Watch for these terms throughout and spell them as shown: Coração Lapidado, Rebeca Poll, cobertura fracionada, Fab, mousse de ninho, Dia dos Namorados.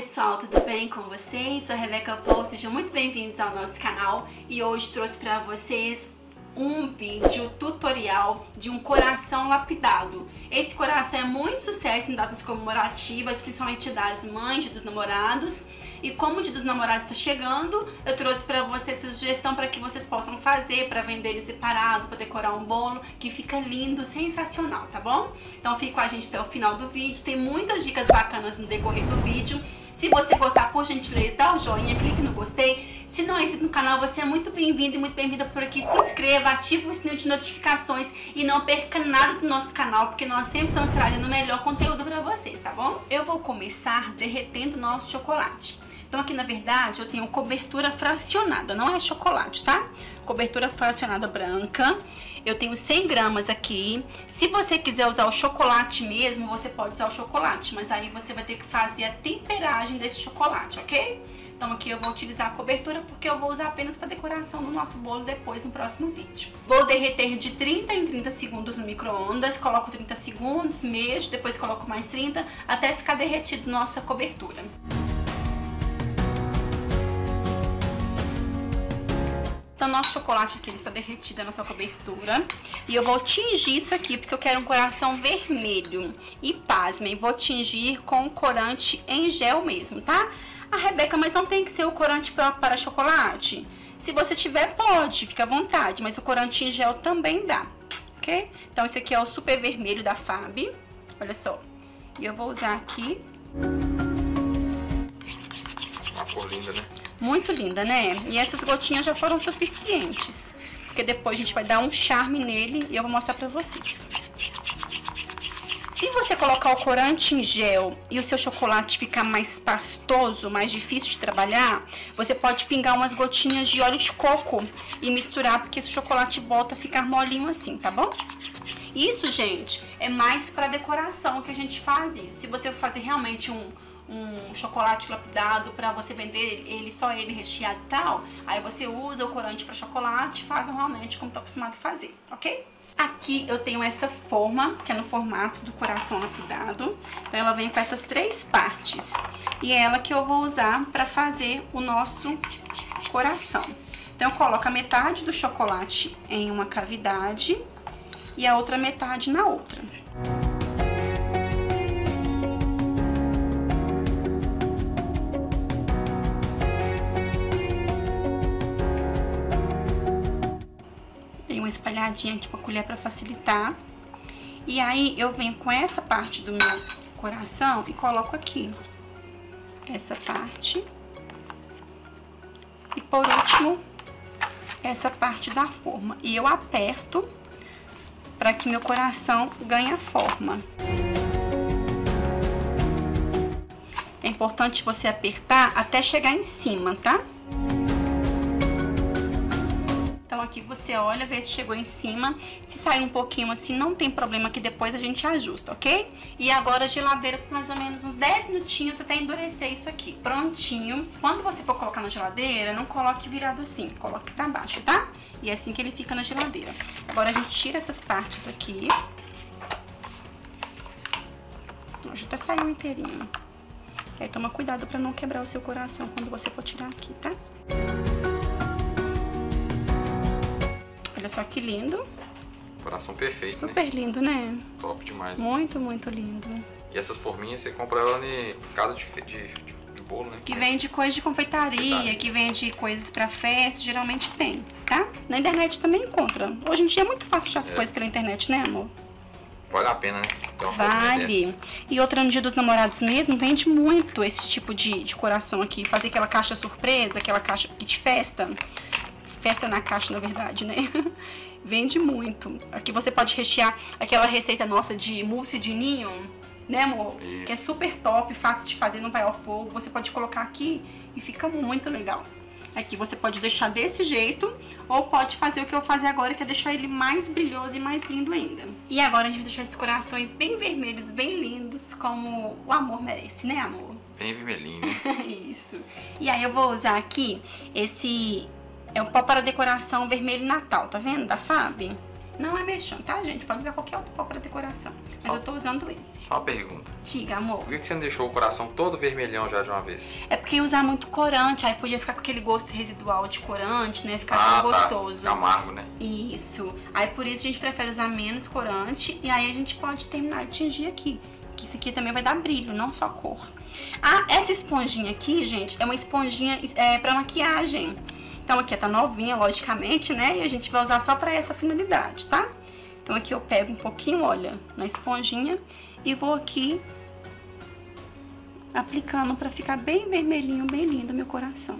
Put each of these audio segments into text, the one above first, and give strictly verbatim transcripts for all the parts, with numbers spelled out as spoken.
pessoal, tudo bem com vocês? Sou a Rebeca Pollianna, sejam muito bem-vindos ao nosso canal e hoje trouxe para vocês um vídeo tutorial de um coração lapidado. Esse coração é muito sucesso em datas comemorativas, principalmente das mães e dos namorados. E como o dia dos namorados está chegando, eu trouxe para vocês essa sugestão para que vocês possam fazer para vender ele separado, para decorar um bolo, que fica lindo, sensacional, tá bom? Então fica com a gente até o final do vídeo, tem muitas dicas bacanas no decorrer do vídeo. Se você gostar, por gentileza, dá o joinha, clique no gostei. Se não é inscrito no canal, você é muito bem-vindo e muito bem-vinda por aqui. Se inscreva, ative o sininho de notificações e não perca nada do nosso canal, porque nós sempre estamos trazendo o melhor conteúdo para vocês, tá bom? Eu vou começar derretendo o nosso chocolate. Então aqui, na verdade, eu tenho cobertura fracionada, não é chocolate, tá? Cobertura fracionada branca. Eu tenho cem gramas aqui. Se você quiser usar o chocolate mesmo, você pode usar o chocolate, mas aí você vai ter que fazer a temperagem desse chocolate, ok? Então aqui eu vou utilizar a cobertura porque eu vou usar apenas para decoração no nosso bolo depois no próximo vídeo. Vou derreter de trinta em trinta segundos no micro-ondas, coloco trinta segundos, mexo, depois coloco mais trinta até ficar derretido nossa cobertura. Então, nosso chocolate aqui, ele está derretido na sua cobertura. E eu vou tingir isso aqui, porque eu quero um coração vermelho. E, pasmem, vou tingir com corante em gel mesmo, tá? Ah, Rebeca, mas não tem que ser o corante próprio para chocolate? Se você tiver, pode, fica à vontade. Mas o corante em gel também dá, ok? Então, esse aqui é o super vermelho da Fab. Olha só. E eu vou usar aqui. Uma cor linda, né? Muito linda, né? E essas gotinhas já foram suficientes, porque depois a gente vai dar um charme nele e eu vou mostrar pra vocês. Se você colocar o corante em gel e o seu chocolate ficar mais pastoso, mais difícil de trabalhar, você pode pingar umas gotinhas de óleo de coco e misturar, porque esse chocolate volta a ficar molinho assim, tá bom? Isso, gente, é mais pra decoração que a gente faz isso. Se você for fazer realmente um... um chocolate lapidado para você vender ele, só ele recheado e tal, aí você usa o corante para chocolate, faz normalmente como tá acostumado a fazer, ok? Aqui eu tenho essa forma, que é no formato do coração lapidado. Então ela vem com essas três partes. E é ela que eu vou usar para fazer o nosso coração. Então eu coloco a metade do chocolate em uma cavidade e a outra metade na outra. Espalhadinha aqui com a colher para facilitar. E aí eu venho com essa parte do meu coração e coloco aqui essa parte. E por último, essa parte da forma. E eu aperto para que meu coração ganhe a forma. É importante você apertar até chegar em cima, tá? Aqui você olha, vê se chegou em cima. Se sair um pouquinho assim, não tem problema, que depois a gente ajusta, ok? E agora a geladeira por mais ou menos uns dez minutinhos até endurecer isso aqui. Prontinho. Quando você for colocar na geladeira, não coloque virado assim, coloque pra baixo, tá? E é assim que ele fica na geladeira. Agora a gente tira essas partes aqui. Já até saiu inteirinho. E aí toma cuidado pra não quebrar o seu coração quando você for tirar aqui, tá? Olha só que lindo. Coração perfeito, super, né? Lindo, né? Top demais. Muito, muito lindo. E essas forminhas, você compra ela em casa de, de, de bolo, né? Que vende coisa de confeitaria, confeitaria, que vende coisas pra festa, geralmente tem, tá? Na internet também encontra. Hoje em dia é muito fácil achar as é. coisas pela internet, né, amor? Vale a pena, né? Então, vale. E outra, no dia dos namorados mesmo, vende muito esse tipo de, de coração aqui. Fazer aquela caixa surpresa, aquela caixa de festa. Festa na caixa, na verdade, né? Vende muito. Aqui você pode rechear aquela receita nossa de mousse de ninho, né, amor? Isso. Que é super top, fácil de fazer, não vai ao fogo. Você pode colocar aqui e fica muito legal. Aqui você pode deixar desse jeito ou pode fazer o que eu vou fazer agora, que é deixar ele mais brilhoso e mais lindo ainda. E agora a gente vai deixar esses corações bem vermelhos, bem lindos, como o amor merece, né, amor? Bem vermelhinho. Isso. E aí eu vou usar aqui esse... é o pó para decoração vermelho natal, tá vendo? Da Fab. Não é mexão, tá, gente? Pode usar qualquer outro pó pra decoração. Mas só eu tô usando esse. Só uma pergunta. Diga, amor. Por que você não deixou o coração todo vermelhão já de uma vez? É porque ia usar muito corante, aí podia ficar com aquele gosto residual de corante, né? Ficar ah, tão tá. gostoso. Fica amargo, né? Isso. Aí por isso a gente prefere usar menos corante. E aí a gente pode terminar de tingir aqui. Que isso aqui também vai dar brilho, não só cor. Ah, essa esponjinha aqui, gente, é uma esponjinha é, pra maquiagem. Então aqui tá novinha, logicamente, né? E a gente vai usar só pra essa finalidade, tá? Então aqui eu pego um pouquinho, olha, na esponjinha e vou aqui aplicando pra ficar bem vermelhinho, bem lindo meu coração.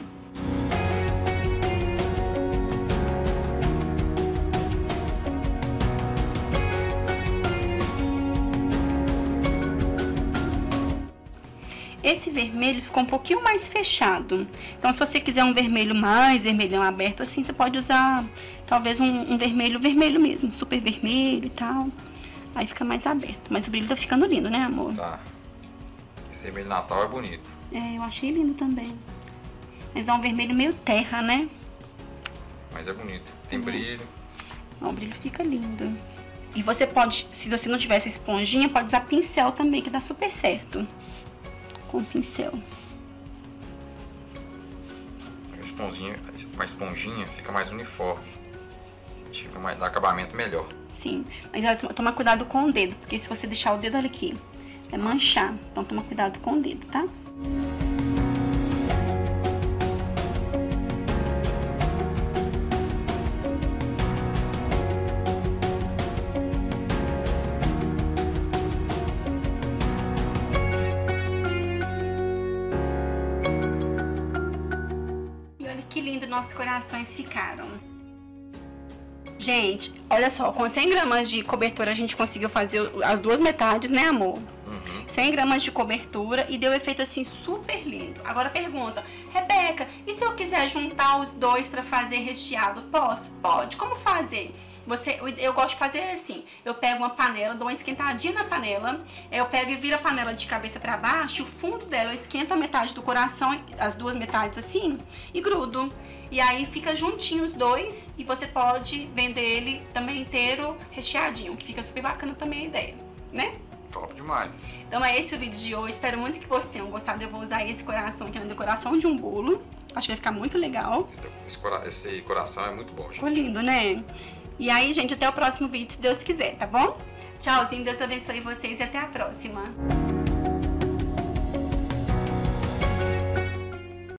Esse vermelho ficou um pouquinho mais fechado. Então, se você quiser um vermelho mais, vermelhão aberto assim, você pode usar talvez um, um vermelho, vermelho mesmo, super vermelho e tal. Aí fica mais aberto. Mas o brilho tá ficando lindo, né, amor? Tá. Esse vermelho natal é bonito. É, eu achei lindo também. Mas dá um vermelho meio terra, né? Mas é bonito. Tem é. brilho. Ó, o brilho fica lindo. E você pode, se você não tivesse esponjinha, pode usar pincel também, que dá super certo. Com o pincel. Uma esponjinha, uma esponjinha fica mais uniforme. Fica mais, dá acabamento melhor. Sim, mas olha, toma cuidado com o dedo, porque se você deixar o dedo, olha aqui, vai manchar. Então toma cuidado com o dedo, tá? Nossos corações ficaram. Gente, olha só, com cem gramas de cobertura a gente conseguiu fazer as duas metades, né, amor? Uhum. cem gramas de cobertura e deu efeito assim super lindo. Agora pergunta, Rebeca, e se eu quiser juntar os dois para fazer recheado, posso? Pode. Como fazer? Você, eu gosto de fazer assim, eu pego uma panela, dou uma esquentadinha na panela, eu pego e viro a panela de cabeça pra baixo, o fundo dela eu esquento a metade do coração, as duas metades assim, e grudo. E aí fica juntinho os dois e você pode vender ele também inteiro, recheadinho, que fica super bacana também a ideia, né? Top demais. Então é esse o vídeo de hoje, espero muito que vocês tenham gostado. Eu vou usar esse coração aqui na decoração de um bolo, acho que vai ficar muito legal. Esse coração é muito bom, gente. Ficou lindo, né? E aí, gente, até o próximo vídeo, se Deus quiser, tá bom? Tchauzinho, Deus abençoe vocês e até a próxima.